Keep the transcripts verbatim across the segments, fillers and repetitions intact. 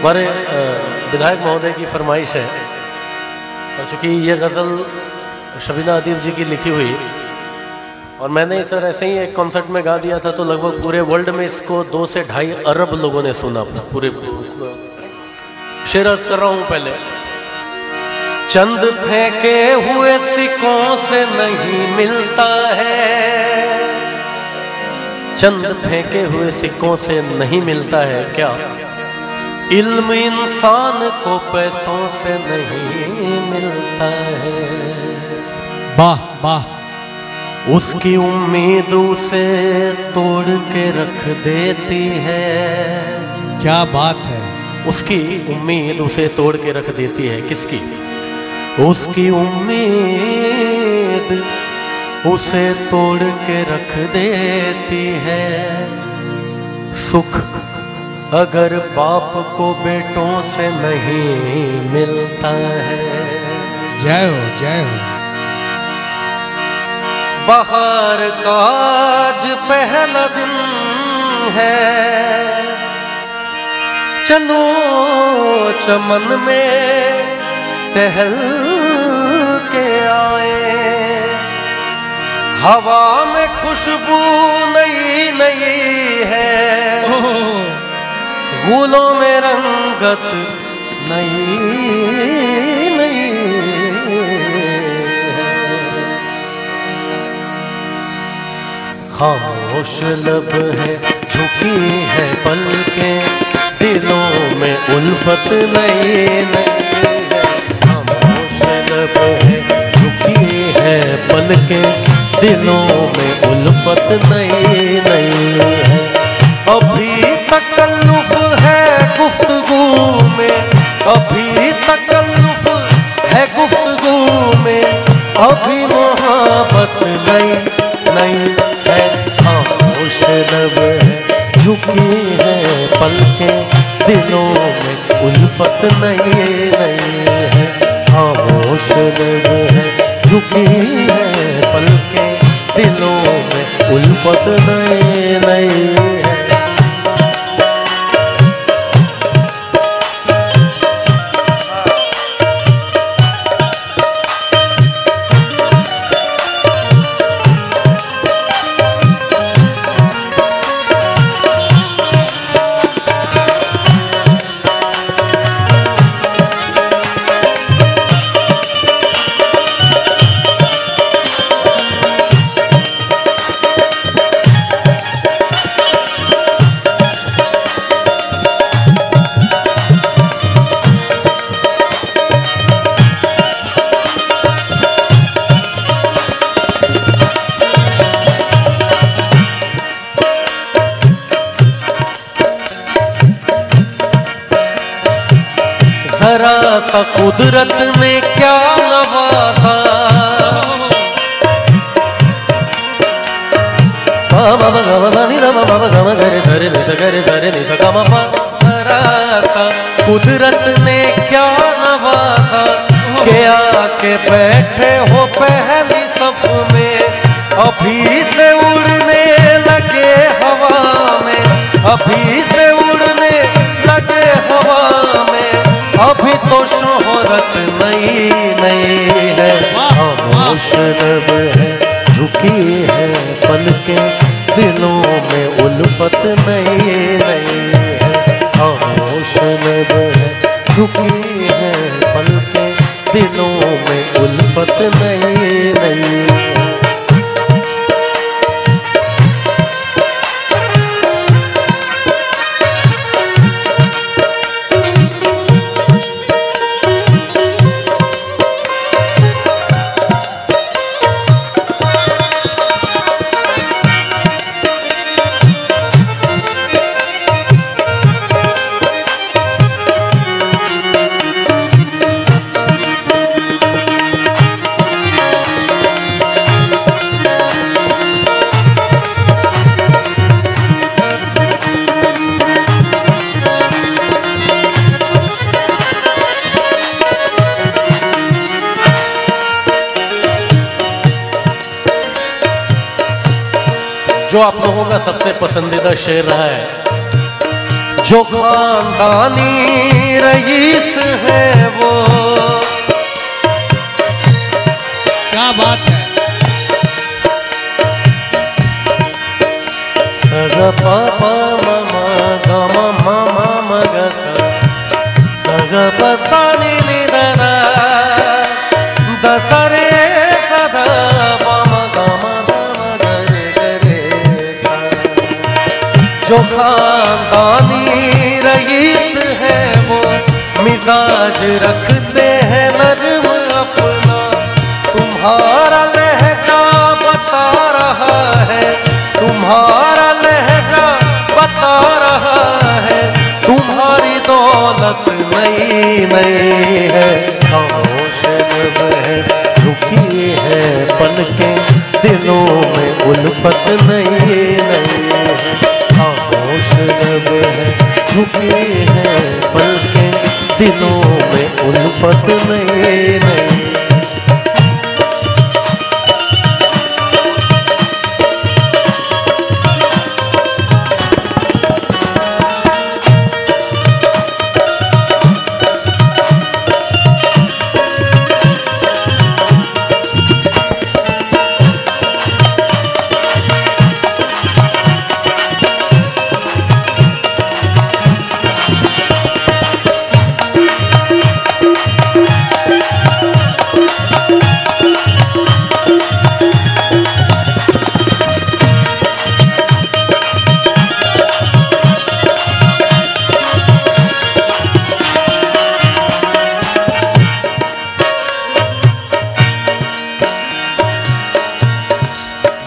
हमारे विधायक महोदय की फरमाइश है, और चूँकि ये गज़ल शबीना अदीप जी की लिखी हुई और मैंने सर ऐसे ही एक कॉन्सर्ट में गा दिया था, तो लगभग पूरे वर्ल्ड में इसको दो से ढाई अरब लोगों ने सुना। पूरे शेर अर्ज कर रहा हूँ। पहले चंद फेंके हुए सिक्कों से नहीं मिलता है, चंद फेंके हुए सिक्कों से नहीं मिलता है क्या इल्म इंसान को पैसों से नहीं मिलता है। वाह वाह। उसकी उम्मीद उसे तोड़ के रख देती है। क्या बात है। उसकी उम्मीद उसे तोड़ के रख देती है। किसकी? उसकी उम्मीद उसे तोड़ के रख देती है। सुख अगर बाप को बेटों से नहीं मिलता है। जय हो जय हो। बाहर का आज पहला दिन है, चलो चमन में टहल के आए, हवा में खुशबू नई नई है, फूलों में रंगत नहीं नहीं। खामोश लब है, झुकी है पलके, दिलों में उल्फत नहीं नहीं। खामोश लब है, झुकी है पलके, दिलों में उल्फत नहीं नहीं है। अभी तकल्लुफ है गुफ्तगू में, अभी तकल्लुफ है गुफ्तगू में, अभी मोहब्बत नहीं नहीं है। खामोश लब है, झुकी है पलके, दिलों में उल्फत नहीं नहीं है। खामोश लब है, झुकी है पलके, दिलों में उल्फत नहीं नहीं। कुदरत ने क्या नवाजा, बाबा बाबा बाबा नी बाबा बाबा गम गरे धरे नी गरे धरे नी सका बाबा। सराता कुदरत ने क्या नवाजा के आके बैठे हो पहली सफ में, अभी से उड़ने लगे हवा में, अभी से उड़ने लगे हवा में, अभी तो शोहरत नई नई है। खामोश लब है, झुकी है पलके, दिलों में उल्फत नई नई है। खामोश लब है, झुकी है पलके, दिलों में उल्फत नई नई। जो आप लोगों का सबसे पसंदीदा शेर रहा है, जो खानदानी रईस है वो, क्या बात है। सगा पापा मामा गामा मामा मगा सगा बसानी निदरा दसरे सदा मामा गामा गामा गरे गरे जो खानदानी रईस है वो, मिजाज रखते हैं नर्म अपना, तुम्हारा लहजा बता रहा है, तुम्हारा लहजा बता रहा है, तुम्हारी दौलत नई नई है। खामोश महक झुकी है पलके, दिलों में उल्फत नई नई है। खामोश महक झुकी है पलके, दिलों में उल्फत नई नई।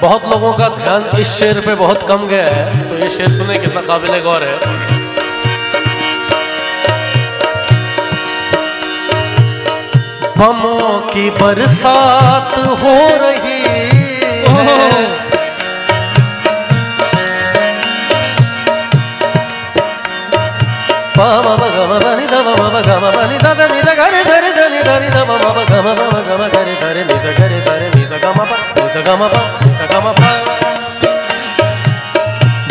बहुत लोगों का ध्यान इस शेर पे बहुत कम गया है, तो ये शेर सुने, कितना काबिले गौर है। बमों की बरसात हो रही है, बाबा गमा बनी दा बाबा गमा बनी दा दा नी दा गरे गरे दा नी दा नी दा बाबा गमा बाबा गमा गरे गरे नी दा गरे गरे नी दा गमा पा नी दा गमा पा।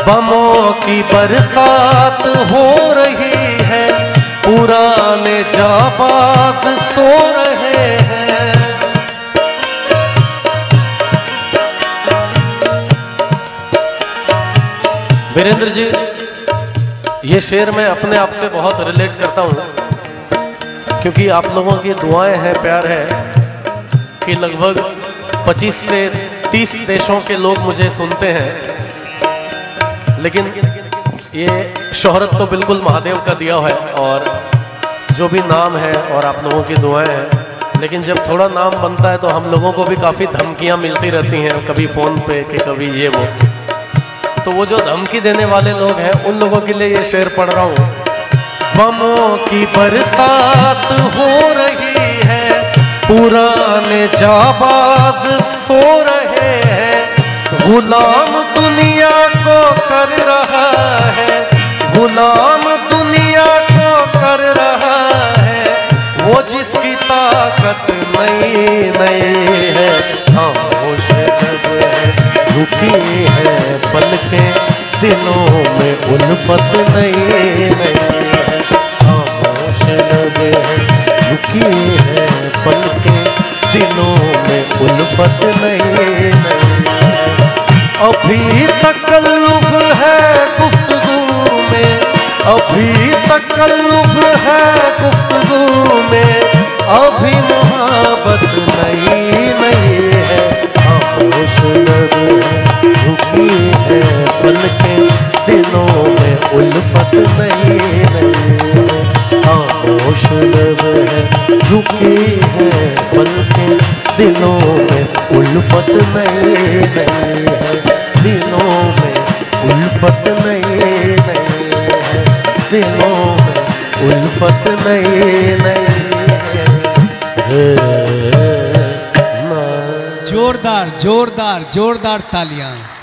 बमों की बरसात हो रही है, पुराने जाबाज सो रहे हैं, वीरेंद्र जी ये शेर मैं अपने आप से बहुत रिलेट करता हूं, क्योंकि आप लोगों की दुआएं हैं, प्यार है कि लगभग पच्चीस से तीस देशों के लोग मुझे सुनते हैं, लेकिन ये शोहरत तो बिल्कुल महादेव का दिया है और जो भी नाम है और आप लोगों की दुआएं हैं। लेकिन जब थोड़ा नाम बनता है तो हम लोगों को भी काफ़ी धमकियां मिलती रहती हैं, कभी फ़ोन पे कि कभी ये वो, तो वो जो धमकी देने वाले लोग हैं उन लोगों के लिए ये शेर पढ़ रहा हूँ। बमों की बरसात हो रही है, पुराने जाबाज सो रहे हैं, गुलाम दुनिया को कर रहा है, गुलाम दुनिया को कर रहा है, वो जिसकी ताकत नहीं नहीं है। खामोश रुकी है पलके, दिलों में उल्फत नहीं नहीं है। खामोश रुकी है पलके, दिलों में उल्फत नहीं नहीं। अभी तकल्लुफ है गुफ्तगू में, अभी तकल्लुफ है गुफ्तगू में, अभी मोहब्बत नहीं नहीं है। खामोश झुकी है पलके, दिलों में उल्फत नहीं नहीं। खामोश झुकी है पलके, दिलों में उल्फत नहीं नहीं है। दिलों में उल्फत नहीं नहीं है, दिलों में उल्फत नहीं नहीं। जोरदार जोरदार जोरदार तालियां।